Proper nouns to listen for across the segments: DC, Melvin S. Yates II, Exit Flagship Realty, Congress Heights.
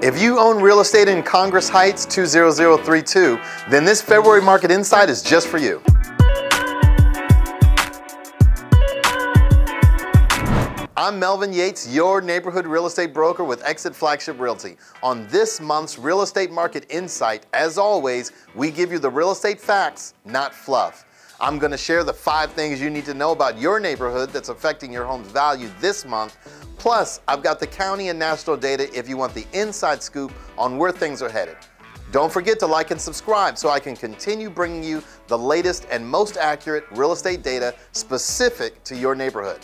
If you own real estate in Congress Heights 20032, then this February Market Insight is just for you. I'm Melvin Yates, your neighborhood real estate broker with Exit Flagship Realty. On this month's Real Estate Market Insight, as always, we give you the real estate facts, not fluff. I'm going to share the 5 things you need to know about your neighborhood that's affecting your home's value this month. Plus, I've got the county and national data if you want the inside scoop on where things are headed. Don't forget to like and subscribe so I can continue bringing you the latest and most accurate real estate data specific to your neighborhood.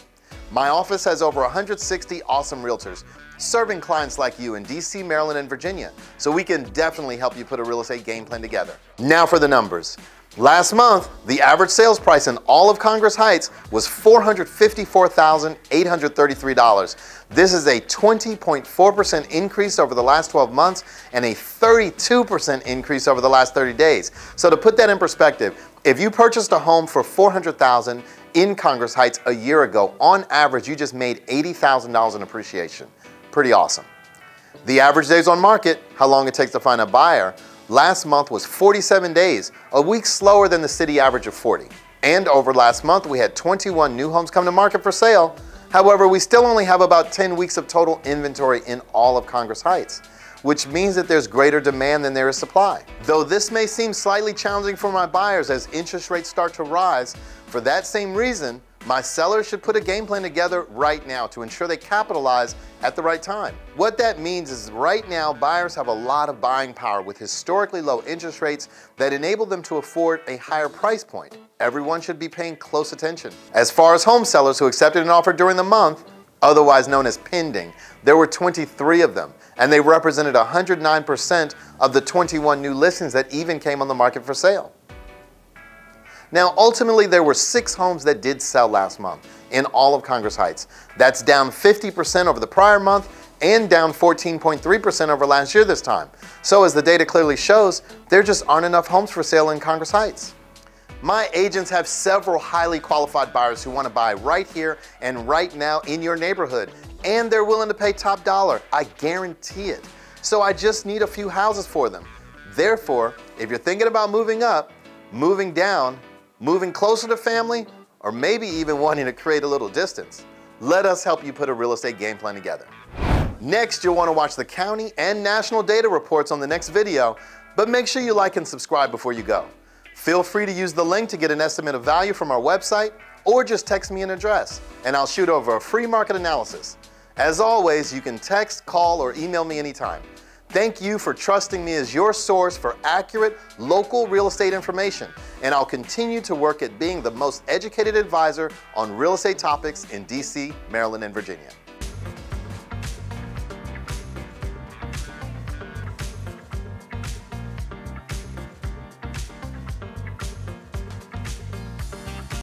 My office has over 160 awesome realtors serving clients like you in DC, Maryland, and Virginia, so we can definitely help you put a real estate game plan together. Now for the numbers. Last month, the average sales price in all of Congress Heights was $454,833. This is a 20.4% increase over the last 12 months and a 32% increase over the last 30 days. So to put that in perspective, if you purchased a home for $400,000 in Congress Heights a year ago, on average, you just made $80,000 in appreciation. Pretty awesome. The average days on market, how long it takes to find a buyer, last month was 47 days, a week slower than the city average of 40. And over last month, we had 21 new homes come to market for sale. However, we still only have about 10 weeks of total inventory in all of Congress Heights, which means that there's greater demand than there is supply. Though this may seem slightly challenging for my buyers as interest rates start to rise, for that same reason, my sellers should put a game plan together right now to ensure they capitalize at the right time. What that means is right now, buyers have a lot of buying power with historically low interest rates that enable them to afford a higher price point. Everyone should be paying close attention. As far as home sellers who accepted an offer during the month, otherwise known as pending, there were 23 of them, and they represented 109% of the 21 new listings that even came on the market for sale. Now, ultimately, there were 6 homes that did sell last month in all of Congress Heights. That's down 50% over the prior month and down 14.3% over last year this time. So as the data clearly shows, there just aren't enough homes for sale in Congress Heights. My agents have several highly qualified buyers who want to buy right here and right now in your neighborhood, and they're willing to pay top dollar. I guarantee it. So I just need a few houses for them. Therefore, if you're thinking about moving up, moving down, moving closer to family, or maybe even wanting to create a little distance, let us help you put a real estate game plan together. Next, you'll want to watch the county and national data reports on the next video, but make sure you like and subscribe before you go. Feel free to use the link to get an estimate of value from our website, or just text me an address, and I'll shoot over a free market analysis. As always, you can text, call, or email me anytime. Thank you for trusting me as your source for accurate local real estate information, and I'll continue to work at being the most educated advisor on real estate topics in DC, Maryland, and Virginia.